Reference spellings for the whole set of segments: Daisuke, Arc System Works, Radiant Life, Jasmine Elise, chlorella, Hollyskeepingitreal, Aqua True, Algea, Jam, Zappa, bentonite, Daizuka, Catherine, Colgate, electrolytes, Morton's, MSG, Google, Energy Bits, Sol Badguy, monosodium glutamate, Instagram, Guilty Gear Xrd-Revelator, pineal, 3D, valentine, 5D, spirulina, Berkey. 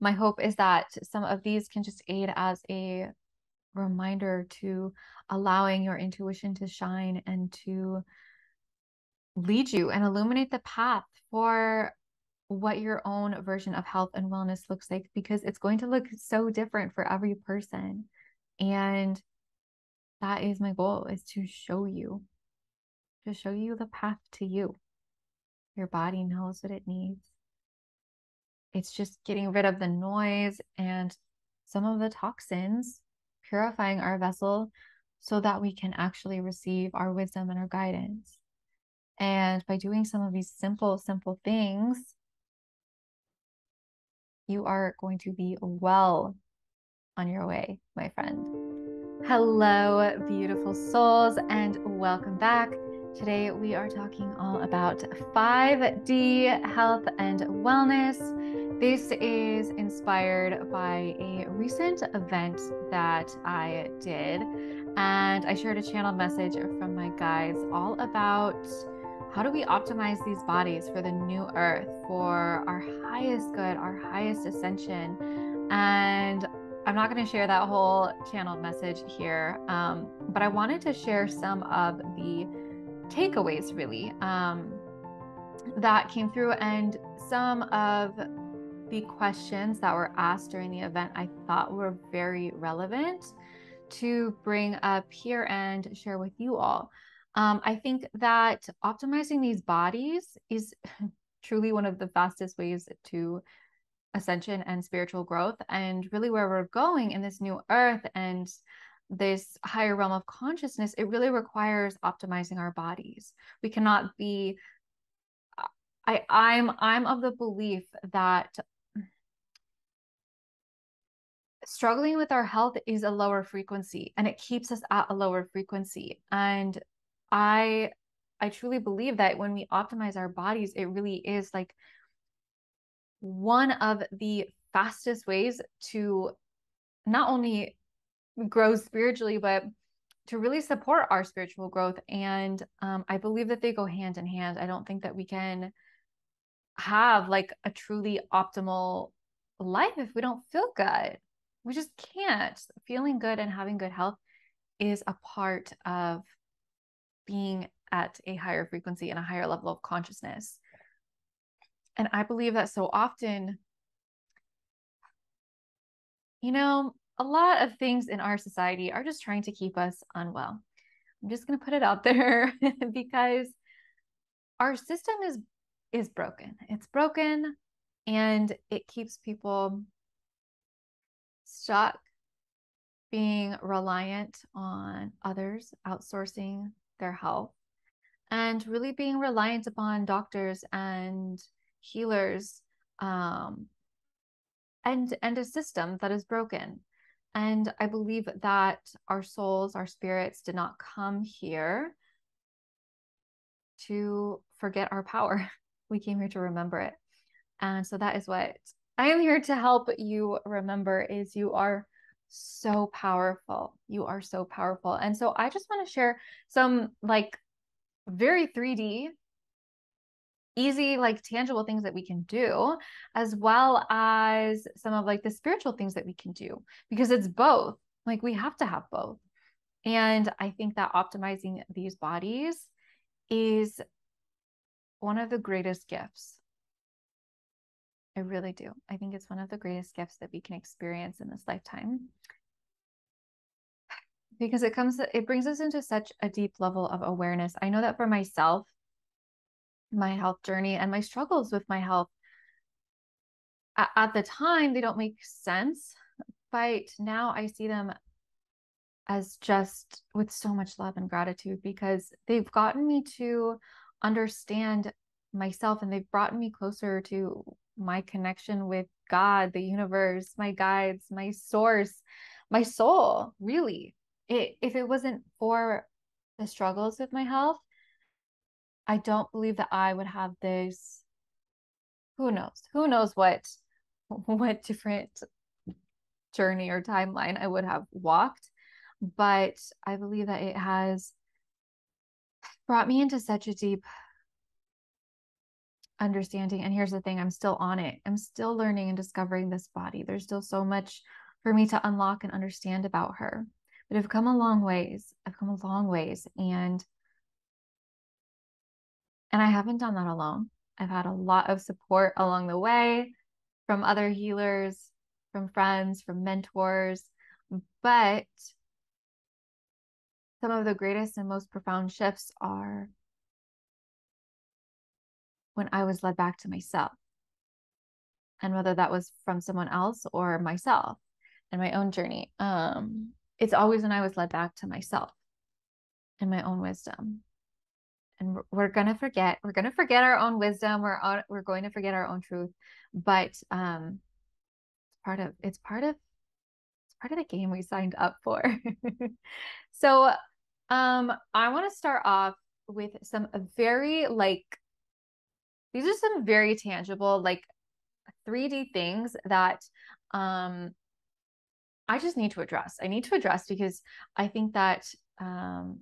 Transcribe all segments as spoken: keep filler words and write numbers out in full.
my hope is that some of these can just aid as a reminder to allowing your intuition to shine and to lead you and illuminate the path for what your own version of health and wellness looks like, because it's going to look so different for every person. And that is my goal, is to show you, to show you the path to you. Your body knows what it needs. It's just getting rid of the noise and some of the toxins, purifying our vessel so that we can actually receive our wisdom and our guidance. And by doing some of these simple, simple things, you are going to be well on your way, my friend. Hello, beautiful souls, and welcome back. Today we are talking all about five D health and wellness. This is inspired by a recent event that I did, and I shared a channel message from my guides all about how do we optimize these bodies for the new earth, for our highest good, our highest ascension. And I'm not going to share that whole channel message here, um, but I wanted to share some of the takeaways really um, that came through, and some of the questions that were asked during the event I thought were very relevant to bring up here and share with you all. Um, I think that optimizing these bodies is truly one of the fastest ways to ascension and spiritual growth, and really where we're going in this new earth and this higher realm of consciousness, it really requires optimizing our bodies. We cannot be, I, I'm, I'm of the belief that struggling with our health is a lower frequency, and it keeps us at a lower frequency. And I, I truly believe that when we optimize our bodies, it really is like one of the fastest ways to not only grow spiritually, but to really support our spiritual growth. And um, I believe that they go hand in hand. I don't think that we can have like a truly optimal life if we don't feel good. We just can't. Feeling good and having good health is a part of being at a higher frequency and a higher level of consciousness. And I believe that so often, you know, a lot of things in our society are just trying to keep us unwell. I'm just going to put it out there because our system is, is broken. It's broken, and it keeps people stuck, being reliant on others, outsourcing their health, and really being reliant upon doctors and healers, um, and, and a system that is broken. And I believe that our souls, our spirits did not come here to forget our power. We came here to remember it. And so that is what I am here to help you remember, is you are so powerful. You are so powerful. And so I just want to share some like very three D, easy, like tangible things that we can do, as well as some of like the spiritual things that we can do, because it's both. Like we have to have both. And I think that optimizing these bodies is one of the greatest gifts. I really do. I think it's one of the greatest gifts that we can experience in this lifetime, because it comes, it brings us into such a deep level of awareness. I know that for myself, my health journey and my struggles with my health at, at the time, they don't make sense, but now I see them as just with so much love and gratitude, because they've gotten me to understand myself, and they've brought me closer to my connection with God, the universe, my guides, my source, my soul. Really, it, if it wasn't for the struggles with my health, I don't believe that I would have this, who knows, who knows what, what different journey or timeline I would have walked. But I believe that it has brought me into such a deep understanding. And here's the thing, I'm still on it. I'm still learning and discovering this body. There's still so much for me to unlock and understand about her. But I've come a long ways. I've come a long ways. And, and I haven't done that alone. I've had a lot of support along the way from other healers, from friends, from mentors. But some of the greatest and most profound shifts are when I was led back to myself. And whether that was from someone else or myself and my own journey, um, it's always when I was led back to myself and my own wisdom. And we're going to forget, we're going to forget our own wisdom. We're on, we're going to forget our own truth, but, um, it's part of, it's part of, it's part of the game we signed up for. So, um, I want to start off with some very, like, these are some very tangible, like three D things that, um, I just need to address. I need to address because I think that, um,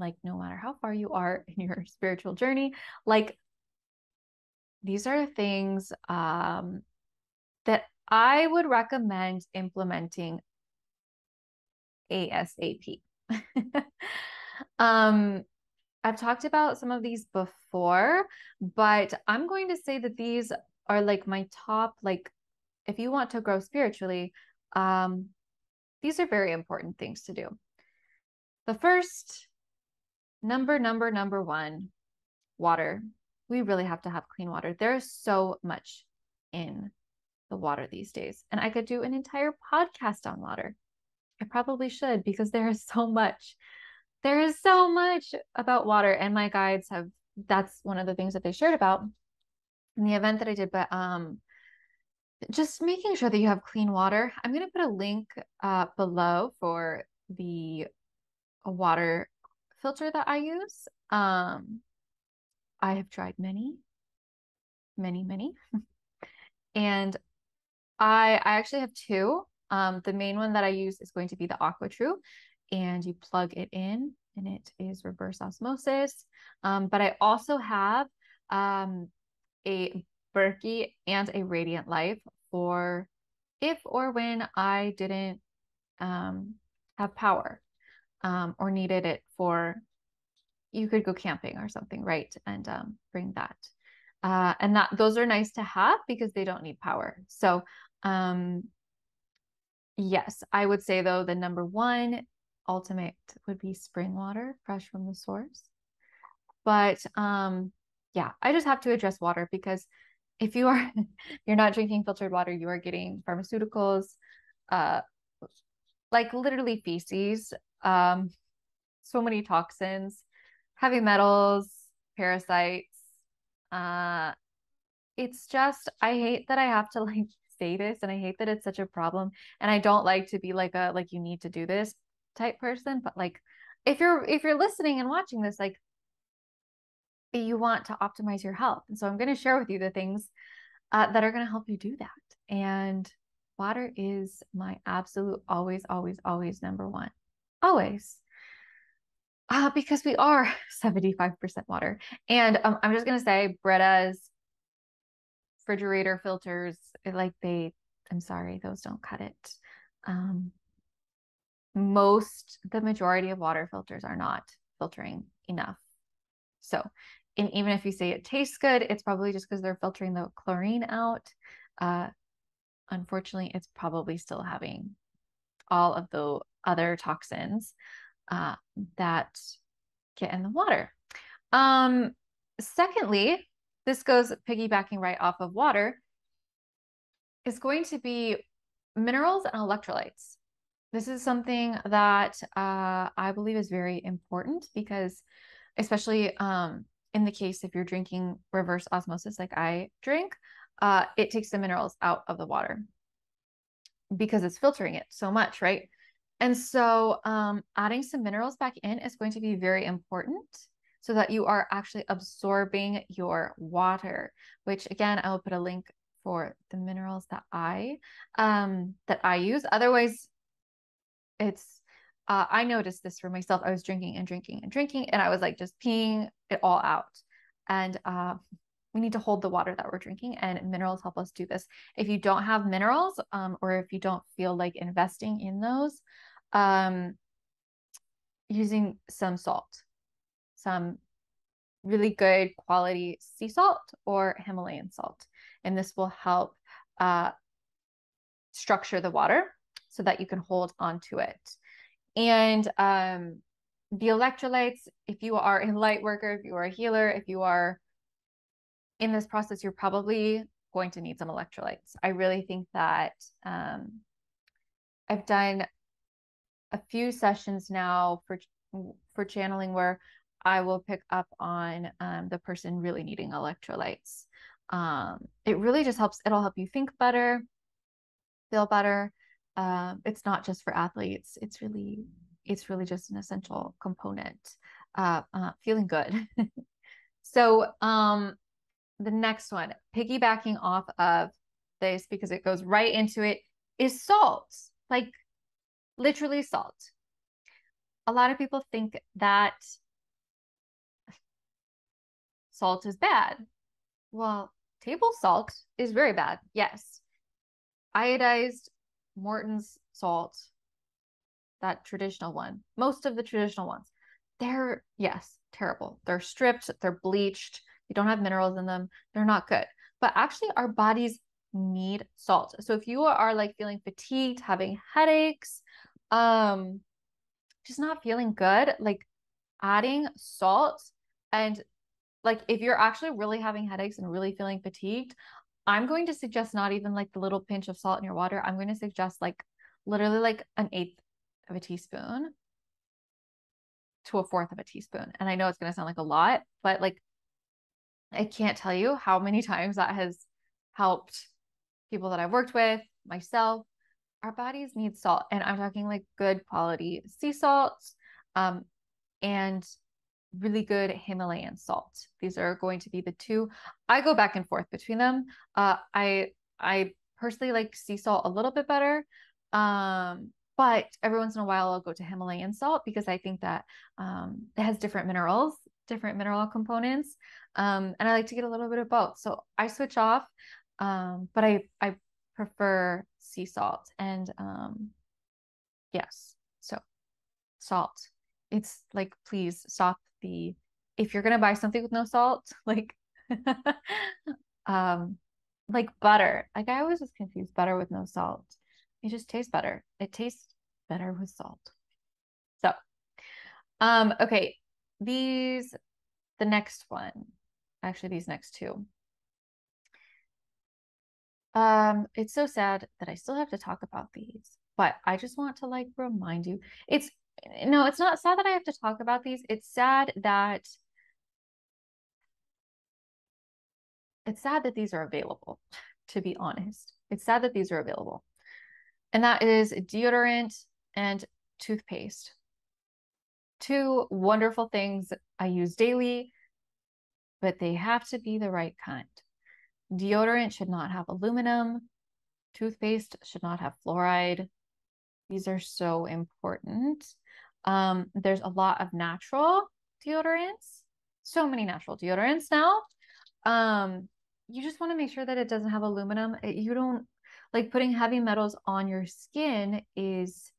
like no matter how far you are in your spiritual journey, like these are things um, that I would recommend implementing ASAP. um, I've talked about some of these before, but I'm going to say that these are like my top, like if you want to grow spiritually, um, these are very important things to do. The first, Number, number, number one, water. We really have to have clean water. There's so much in the water these days. And I could do an entire podcast on water. I probably should, because there is so much. There is so much about water. And my guides have, that's one of the things that they shared about in the event that I did. But um, just making sure that you have clean water. I'm going to put a link uh, below for the uh, water filter that I use. Um, I have tried many, many, many, and I I actually have two. Um, the main one that I use is going to be the Aqua True, and you plug it in, and it is reverse osmosis. Um, but I also have um a Berkey and a Radiant Life for if or when I didn't um have power. Um, or needed it for, you could go camping or something, right? And um, bring that. Uh, and that those are nice to have because they don't need power. So um, yes, I would say though, the number one ultimate would be spring water, fresh from the source. But um, yeah, I just have to address water, because if you are, you're not drinking filtered water, you are getting pharmaceuticals, uh, like literally feces, um so many toxins, heavy metals, parasites. Uh it's just, I hate that I have to like say this, and I hate that it's such a problem, and I don't like to be like a like you need to do this type person, but like if you're if you're listening and watching this, like you want to optimize your health, and so I'm going to share with you the things uh, that are going to help you do that. And water is my absolute always always always number one. Always, uh, because we are seventy-five percent water. And um, I'm just going to say Brettas, refrigerator filters, like they, I'm sorry, those don't cut it. Um, most, the majority of water filters are not filtering enough. So, and even if you say it tastes good, it's probably just because they're filtering the chlorine out. Uh, unfortunately, it's probably still having all of the other toxins uh, that get in the water. Um, secondly, this goes piggybacking right off of water, is going to be minerals and electrolytes. This is something that uh, I believe is very important, because especially um, in the case if you're drinking reverse osmosis like I drink, uh, it takes the minerals out of the water because it's filtering it so much, right? And so um, adding some minerals back in is going to be very important, so that you are actually absorbing your water, which again, I will put a link for the minerals that I, um, that I use. Otherwise it's, uh, I noticed this for myself. I was drinking and drinking and drinking, and I was like just peeing it all out. And uh, we need to hold the water that we're drinking, and minerals help us do this. If you don't have minerals, um, or if you don't feel like investing in those, um, using some salt, some really good quality sea salt or Himalayan salt. And this will help uh, structure the water so that you can hold onto it. And um, the electrolytes, if you are a light worker, if you are a healer, if you are in this process, you're probably going to need some electrolytes. I really think that um, I've done a few sessions now for, for channeling where I will pick up on um, the person really needing electrolytes. Um, it really just helps. It'll help you think better, feel better. Um, it's not just for athletes. It's really, it's really just an essential component, uh, uh, feeling good. So um, the next one, piggybacking off of this, because it goes right into it, is salt, like literally salt. A lot of people think that salt is bad. Well, table salt is very bad. Yes. Iodized Morton's salt, that traditional one, most of the traditional ones, they're, yes, terrible. They're stripped, they're bleached, they don't have minerals in them. They're not good. But actually our bodies need salt. So if you are like feeling fatigued, having headaches, um, just not feeling good, like adding salt, and like if you're actually really having headaches and really feeling fatigued, I'm going to suggest not even like the little pinch of salt in your water. I'm going to suggest like literally like an eighth of a teaspoon to a fourth of a teaspoon. And I know it's going to sound like a lot, but like I can't tell you how many times that has helped people that I've worked with, myself. Our bodies need salt. And I'm talking like good quality sea salts, um, and really good Himalayan salt. These are going to be the two. I go back and forth between them. Uh, I, I personally like sea salt a little bit better. Um, but every once in a while I'll go to Himalayan salt because I think that, um, it has different minerals, different mineral components. Um, and I like to get a little bit of both. So I switch off. Um, but I, I prefer sea salt, and, um, yes. So salt, it's like, please stop the, if you're going to buy something with no salt, like, um, like butter, like I always was confused butter with no salt. It just tastes better. It tastes better with salt. So, um, okay. These, the next one, actually these next two. Um, it's so sad that I still have to talk about these, but I just want to like remind you, it's, no, it's not sad that I have to talk about these. It's sad that it's sad that these are available, to be honest. It's sad that these are available. And that is deodorant and toothpaste. Two wonderful things I use daily, but they have to be the right kind. Deodorant should not have aluminum. Toothpaste should not have fluoride. These are so important. Um, there's a lot of natural deodorants, so many natural deodorants now. Um, you just want to make sure that it doesn't have aluminum. It, you don't like putting heavy metals on your skin. Is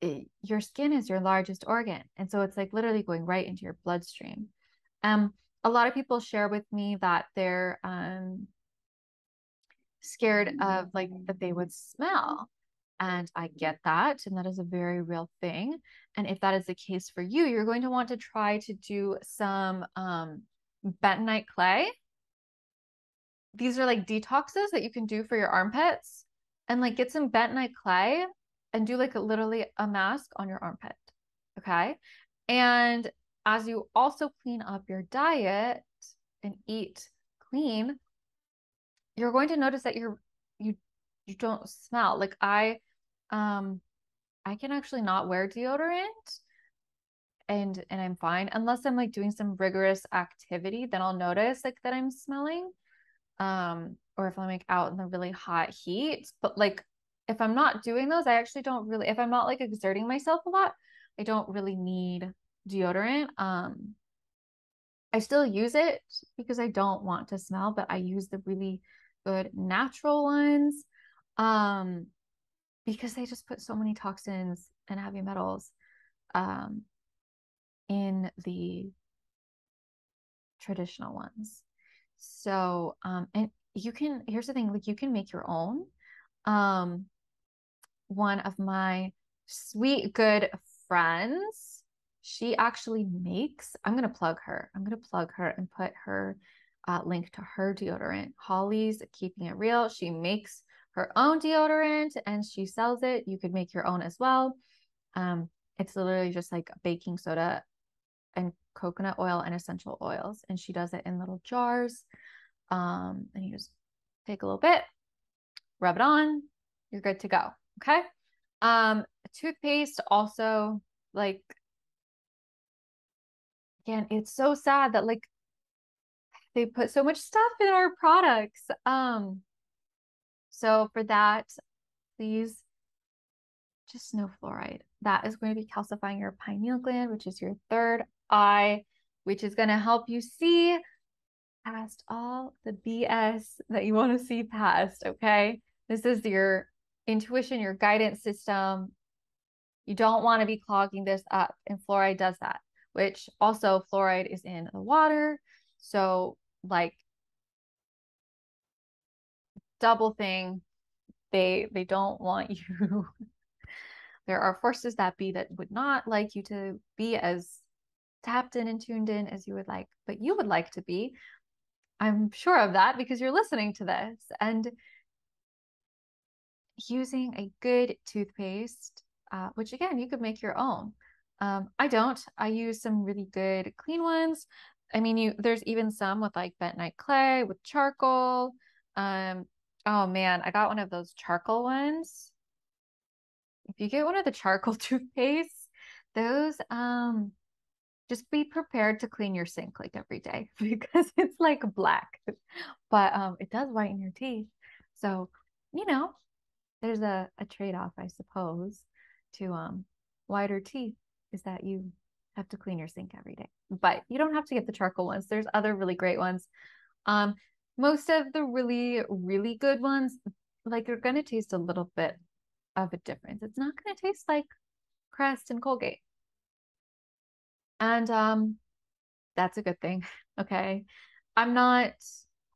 it, your skin is your largest organ. And so it's like literally going right into your bloodstream. Um, a lot of people share with me that they're um, scared of like that they would smell. And I get that. And that is a very real thing. And if that is the case for you, you're going to want to try to do some um, bentonite clay. These are like detoxes that you can do for your armpits, and like get some bentonite clay and do like a, literally a mask on your armpit. Okay. And as you also clean up your diet and eat clean, you're going to notice that you're, you, you don't smell. Like I, um, I can actually not wear deodorant and, and I'm fine, unless I'm like doing some rigorous activity, then I'll notice like that I'm smelling, um, or if I'm like out in the really hot heat. But like, if I'm not doing those, I actually don't really, if I'm not like exerting myself a lot, I don't really need deodorant. Um, I still use it because I don't want to smell, but I use the really good natural ones um, because they just put so many toxins and heavy metals um, in the traditional ones. So, um, and you can, here's the thing, like you can make your own. Um, one of my sweet, good friends, she actually makes, I'm going to plug her. I'm going to plug her and put her uh, link to her deodorant. Holly's Keeping It Real. She makes her own deodorant and she sells it. You could make your own as well. Um, it's literally just like baking soda and coconut oil and essential oils. And she does it in little jars. Um, and you just take a little bit, rub it on, you're good to go. Okay. Um, toothpaste also, like, again, it's so sad that like they put so much stuff in our products. Um, so for that, please just no fluoride. That is going to be calcifying your pineal gland, which is your third eye, which is going to help you see past all the B S that you want to see past. Okay. This is your intuition, your guidance system. You don't want to be clogging this up, and fluoride does that, which also fluoride is in the water. So like double thing, they, they don't want you. There are forces that be that would not like you to be as tapped in and tuned in as you would like, but you would like to be. I'm sure of that because you're listening to this. And using a good toothpaste, uh, which again, you could make your own. Um, I don't, I use some really good clean ones. I mean, you, there's even some with like bentonite clay with charcoal. Um, oh man, I got one of those charcoal ones. If you get one of the charcoal toothpastes, those, um, just be prepared to clean your sink like every day because it's like black, but, um, it does whiten your teeth. So, you know, there's a, a trade-off, I suppose, to, um, whiter teeth, is that you have to clean your sink every day, but you don't have to get the charcoal ones. There's other really great ones. Um, most of the really, really good ones, like they're going to taste a little bit of a difference. It's not going to taste like Crest and Colgate. And, um, that's a good thing. Okay. I'm not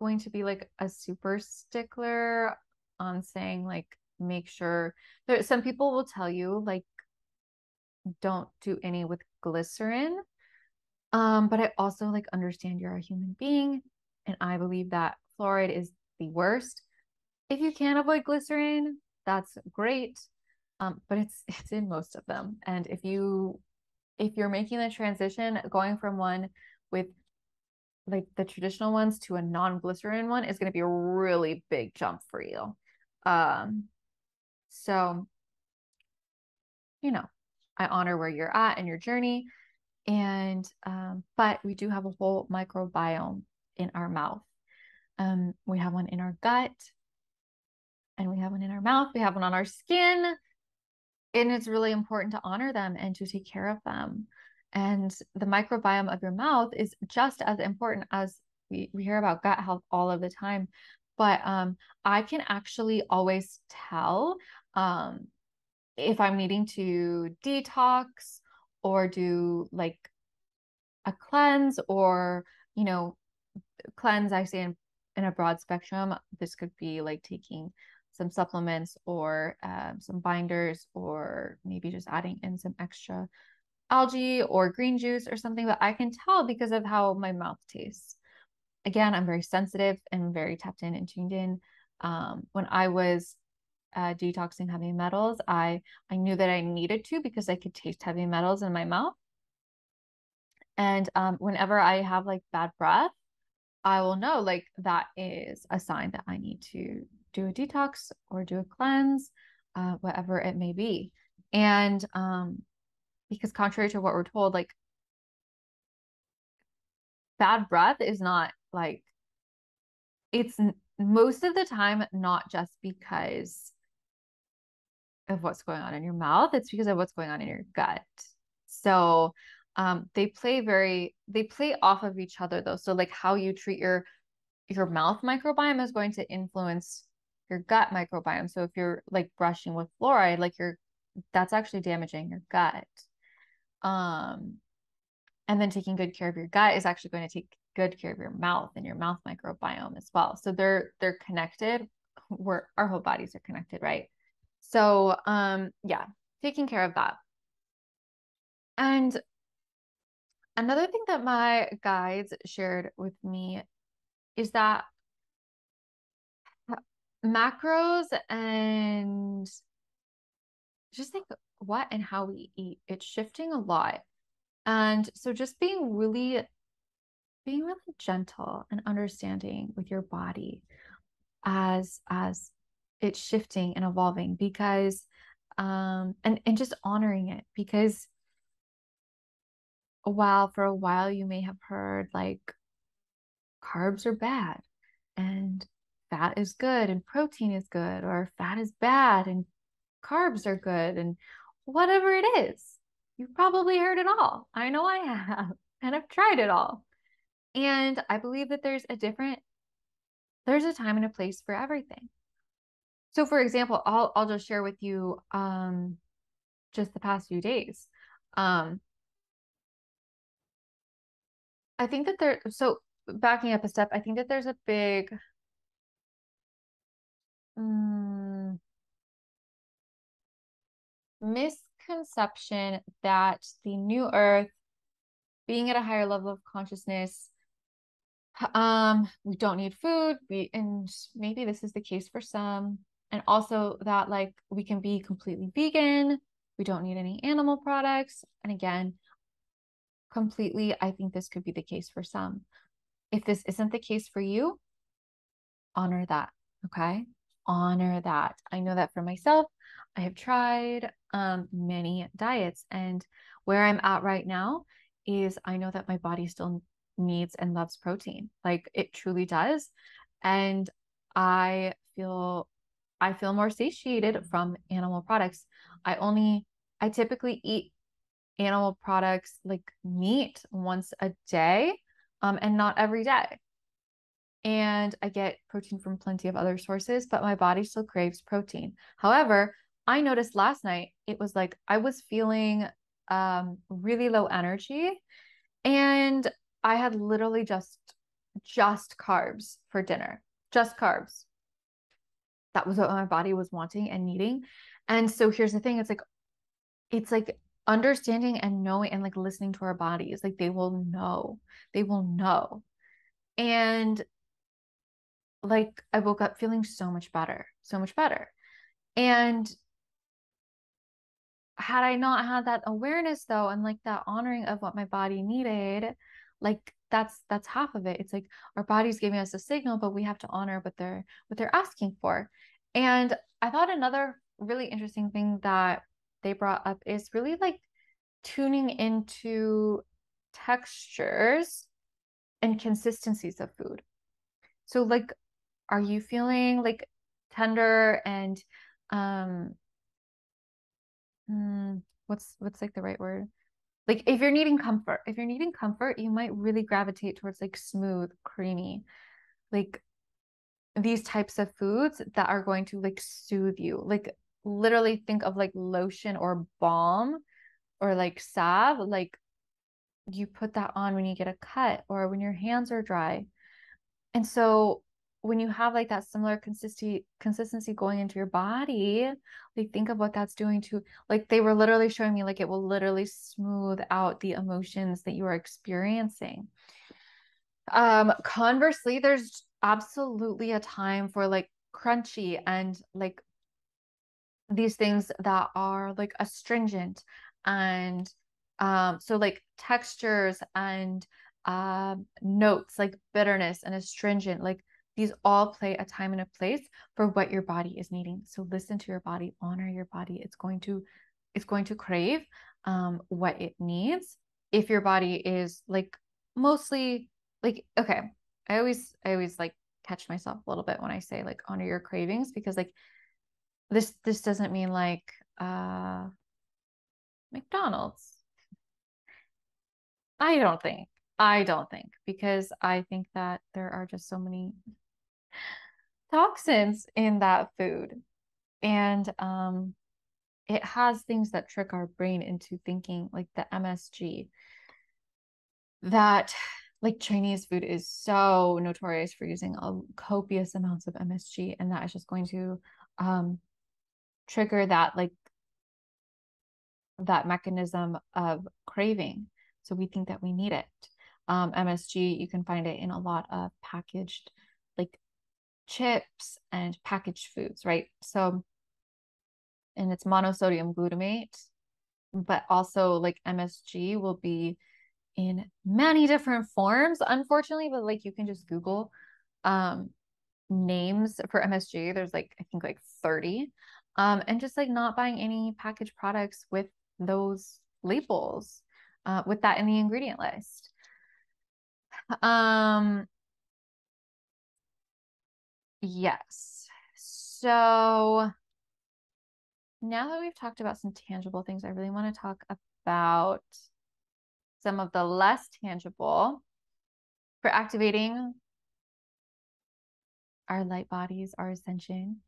going to be like a super stickler on saying like, make sure there, some people will tell you like, don't do any with glycerin. Um, but I also like understand you're a human being. And I believe that fluoride is the worst. If you can avoid glycerin, that's great. Um, but it's, it's in most of them. And if you, if you're making the transition, going from one with like the traditional ones to a non-glycerin one is going to be a really big jump for you. Um, so, you know, I honor where you're at in your journey. And, um, but we do have a whole microbiome in our mouth. Um, we have one in our gut and we have one in our mouth. We have one on our skin, and it's really important to honor them and to take care of them. And the microbiome of your mouth is just as important as we, we hear about gut health all of the time. But, um, I can actually always tell, um, if I'm needing to detox or do like a cleanse or, you know, cleanse, I say in, in a broad spectrum, this could be like taking some supplements or um, some binders, or maybe just adding in some extra algae or green juice or something, but I can tell because of how my mouth tastes. Again, I'm very sensitive and very tapped in and tuned in. Um, when I was Uh, detoxing heavy metals, I I knew that I needed to because I could taste heavy metals in my mouth. And um, whenever I have like bad breath, I will know like that is a sign that I need to do a detox or do a cleanse, uh, whatever it may be. And um, because contrary to what we're told, like bad breath is not like, it's most of the time not just because of what's going on in your mouth, it's because of what's going on in your gut. So Um, they play very, they play off of each other though. So like how you treat your, your mouth microbiome is going to influence your gut microbiome. So if you're like brushing with fluoride, like you're, that's actually damaging your gut. Um, and then taking good care of your gut is actually going to take good care of your mouth and your mouth microbiome as well. So they're, they're connected where our whole bodies are connected. Right. So, um, yeah, taking care of that. And another thing that my guides shared with me is that macros and just think what and how we eat, it's shifting a lot. And so just being really, being really gentle and understanding with your body as, as it's shifting and evolving, because, um, and, and just honoring it, because while for a while you may have heard like carbs are bad and fat is good and protein is good, or fat is bad and carbs are good, and whatever it is, you've probably heard it all. I know I have, and I've tried it all. And I believe that there's a different, there's a time and a place for everything. So for example, I'll, I'll just share with you, um, just the past few days. Um, I think that there, so backing up a step, I think that there's a big, um, misconception that the new earth, being at a higher level of consciousness, um, we don't need food. We, and maybe this is the case for some. And also that like, we can be completely vegan. We don't need any animal products. And again, completely, I think this could be the case for some. If this isn't the case for you, honor that. Okay. Honor that. I know that for myself, I have tried um, many diets, and where I'm at right now is I know that my body still needs and loves protein. Like it truly does. And I feel, I feel more satiated from animal products. I only, I typically eat animal products like meat once a day, um, and not every day. And I get protein from plenty of other sources, but my body still craves protein. However, I noticed last night, it was like, I was feeling, um, really low energy, and I had literally just, just carbs for dinner, just carbs. That was what my body was wanting and needing. And so here's the thing. It's like, it's like, understanding and knowing and like listening to our bodies, like they will know, they will know. And like, I woke up feeling so much better, so much better. And had I not had that awareness though, and like that honoring of what my body needed, like that's, that's half of it. It's like our body's giving us a signal, but we have to honor what they're, what they're asking for. And I thought another really interesting thing that they brought up is really like tuning into textures and consistencies of food. So like, are you feeling like tender and, um, mm, what's, what's like the right word? Like if you're needing comfort, if you're needing comfort, you might really gravitate towards like smooth, creamy, like these types of foods that are going to like soothe you. Like literally think of like lotion or balm or like salve, like you put that on when you get a cut or when your hands are dry. And so when you have like that similar consistency consistency going into your body, like think of what that's doing to, like they were literally showing me like it will literally smooth out the emotions that you are experiencing. Um conversely, there's absolutely a time for like crunchy and like these things that are like astringent and, um, so like textures and, um, notes like bitterness and astringent, like these all play a time and a place for what your body is needing. So listen to your body, honor your body. It's going to, it's going to crave, um, what it needs. If your body is like mostly like, okay. I always, I always like catch myself a little bit when I say like honor your cravings, because like, This, this doesn't mean like, uh, McDonald's. I don't think. I don't think, because I think that there are just so many toxins in that food. And um, it has things that trick our brain into thinking, like the M S G, that like Chinese food is so notorious for using a copious amounts of M S G. And that is just going to um, trigger that, like that mechanism of craving. So we think that we need it. Um, M S G, you can find it in a lot of packaged, like chips and packaged foods, right? So, and it's monosodium glutamate, but also like M S G will be in many different forms, unfortunately, but like you can just Google um, names for M S G. There's like, I think like thirty, um, and just like not buying any packaged products with those labels, uh, with that in the ingredient list. Um, yes. So now that we've talked about some tangible things, I really want to talk about some of the less tangible for activating our light bodies, our ascension.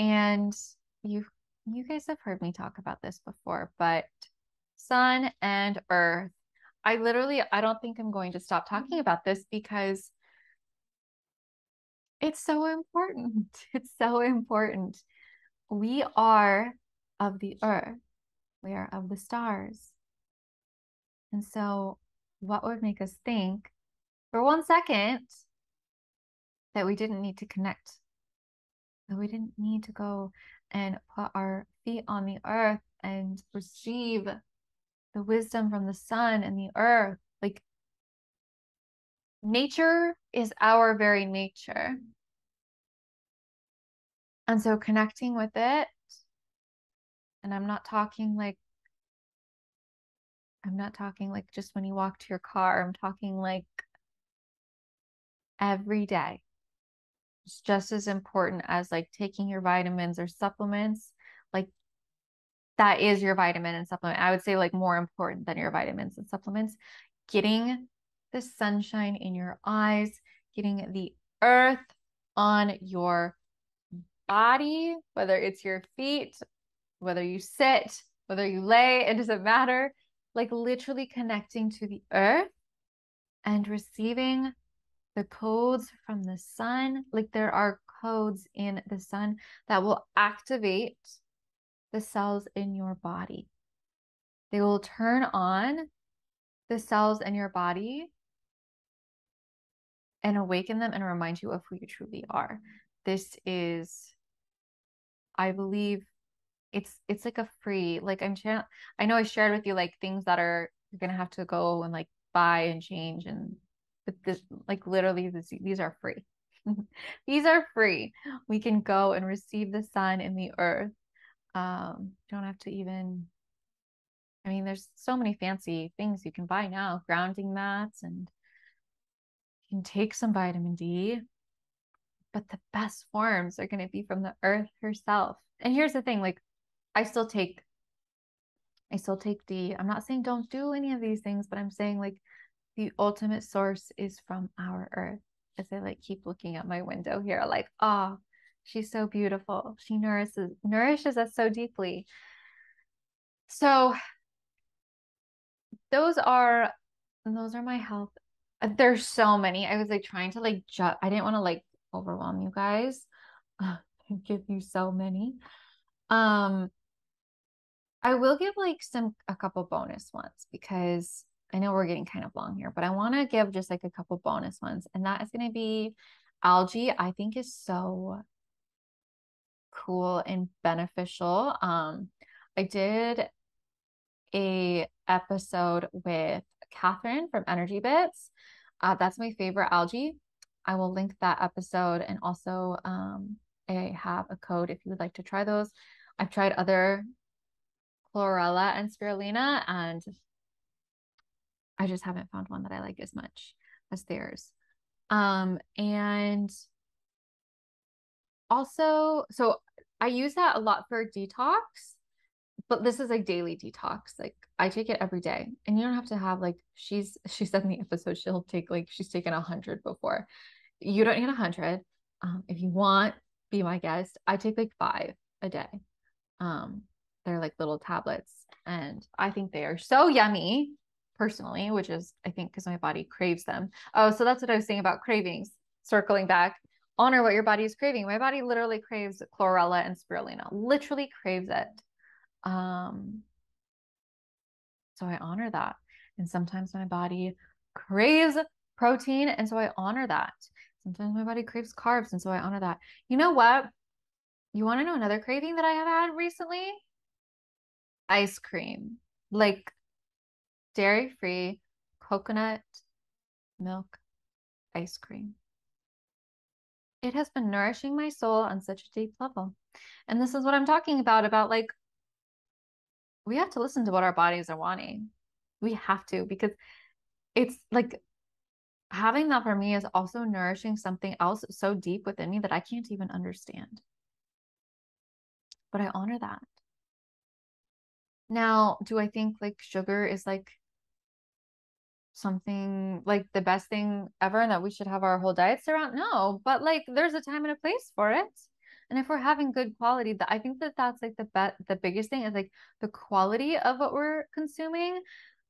And you you guys have heard me talk about this before, but sun and earth. I literally, I don't think I'm going to stop talking about this because it's so important. It's so important. We are of the earth. We are of the stars. And so what would make us think for one second that we didn't need to connect, that we didn't need to go and put our feet on the earth and receive the wisdom from the sun and the earth? Like, nature is our very nature. And so connecting with it, and I'm not talking like, I'm not talking like just when you walk to your car. I'm talking like every day. It's just as important as like taking your vitamins or supplements. Like that is your vitamin and supplement. I would say like more important than your vitamins and supplements. Getting the sunshine in your eyes, getting the earth on your body, whether it's your feet, whether you sit, whether you lay, it doesn't matter. Like literally connecting to the earth and receiving the codes from the sun. Like there are codes in the sun that will activate the cells in your body. They will turn on the cells in your body and awaken them and remind you of who you truly are. This is, I believe, It's it's like a free, like I'm channel. I know I shared with you like things that are you're gonna have to go and like buy and change, and but this like literally this, these are free. These are free. We can go and receive the sun and the earth. Um, don't have to even. I mean, there's so many fancy things you can buy now, grounding mats, and you can take some vitamin D. But the best forms are gonna be from the earth herself. And here's the thing, like. I still take, I still take the, I'm not saying don't do any of these things, but I'm saying like the ultimate source is from our earth. As I like keep looking at my window here, like, oh, she's so beautiful. She nourishes, nourishes us so deeply. So those are, those are my health. There's so many. I was like trying to like, ju- I didn't want to like overwhelm you guys. I give you so many. Um, I will give like some, a couple bonus ones because I know we're getting kind of long here, but I want to give just like a couple bonus ones. And that is going to be algae. I think is so cool and beneficial. Um, I did a episode with Catherine from Energy Bits. Uh, that's my favorite algae. I will link that episode. And also, um, I have a code if you would like to try those. I've tried other chlorella and spirulina, and I just haven't found one that I like as much as theirs. Um, and also, so I use that a lot for detox, But this is like daily detox. Like I take it every day, and you don't have to have like, she's, she said in the episode, she'll take like, she's taken a hundred before. You don't need a hundred. Um, if you want, be my guest. I take like five a day. Um, they're like little tablets, and I think they are so yummy personally, which is, I think, because my body craves them. Oh, so that's what I was saying about cravings, circling back. Honor what your body is craving. My body literally craves chlorella and spirulina, literally craves it. Um, so I honor that. And sometimes my body craves protein, and so I honor that. Sometimes my body craves carbs, and so I honor that. You know what? You want to know another craving that I have had recently? Ice cream. Like dairy-free coconut milk ice cream. It has been nourishing my soul on such a deep level. And this is what I'm talking about, about like, we have to listen to what our bodies are wanting. We have to, because it's like having that for me is also nourishing something else so deep within me that I can't even understand. But I honor that. Now, do I think like sugar is like something like the best thing ever and that we should have our whole diets around? No, but like there's a time and a place for it. And if we're having good quality, that I think that that's like the be- the biggest thing is like the quality of what we're consuming,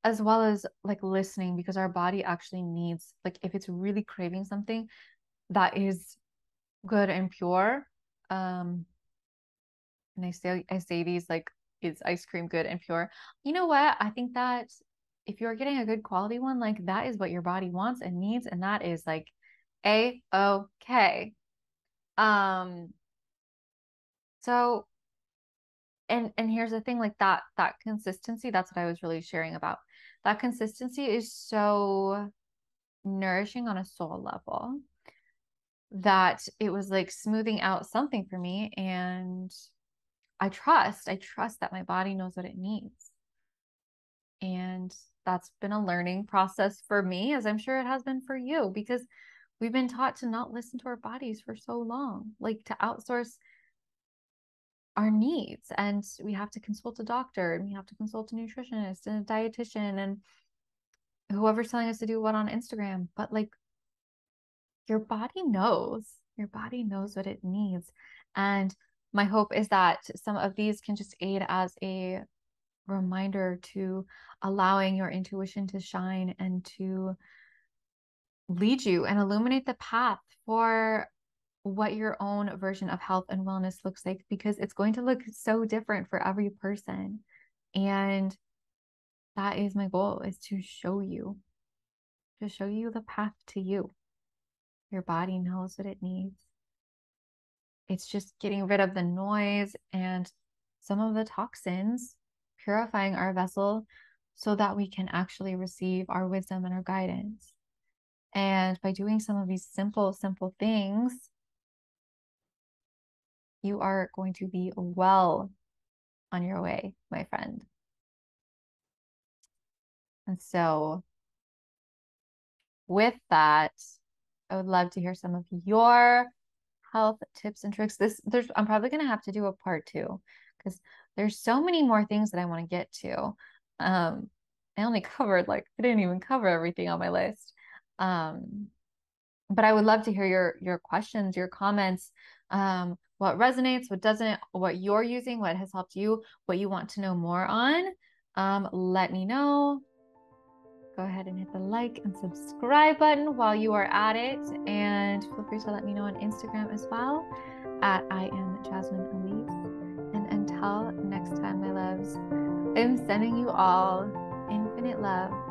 as well as like listening, because our body actually needs, like if it's really craving something that is good and pure, um and I say I say these like, is ice cream good and pure? You know what? I think that if you're getting a good quality one, like that is what your body wants and needs. And that is like a-okay. Um, so, and, and here's the thing, like that, that consistency, that's what I was really sharing about. That consistency is so nourishing on a soul level that it was like smoothing out something for me. And I trust, I trust that my body knows what it needs. And that's been a learning process for me, as I'm sure it has been for you, because we've been taught to not listen to our bodies for so long, like to outsource our needs. And we have to consult a doctor, and we have to consult a nutritionist and a dietitian and whoever's telling us to do what on Instagram. But like your body knows, your body knows what it needs. And my hope is that some of these can just aid as a reminder to allowing your intuition to shine and to lead you and illuminate the path for what your own version of health and wellness looks like, because it's going to look so different for every person. And that is my goal, is to show you, to show you the path to you. Your body knows what it needs. It's just getting rid of the noise and some of the toxins, purifying our vessel so that we can actually receive our wisdom and our guidance. And by doing some of these simple, simple things, you are going to be well on your way, my friend. And so with that, I would love to hear some of your health tips and tricks. This there's I'm probably going to have to do a part two, because there's so many more things that I want to get to. Um, I only covered like, I didn't even cover everything on my list. Um, but I would love to hear your, your questions, your comments, um, what resonates, what doesn't, what you're using, what has helped you, what you want to know more on. Um, let me know. Go ahead and hit the like and subscribe button while you are at it. And feel free to let me know on Instagram as well at I am Jasmine Elise. And until next time, my loves, I'm sending you all infinite love.